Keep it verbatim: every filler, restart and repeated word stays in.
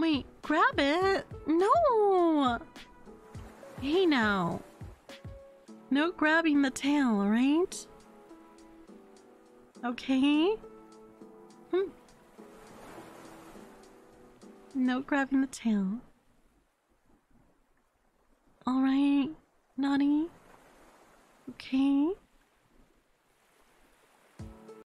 Wait, grab it. No. Hey now. No grabbing the tail, right? Okay. Hmm. No grabbing the tail. All right, Naughty. Okay.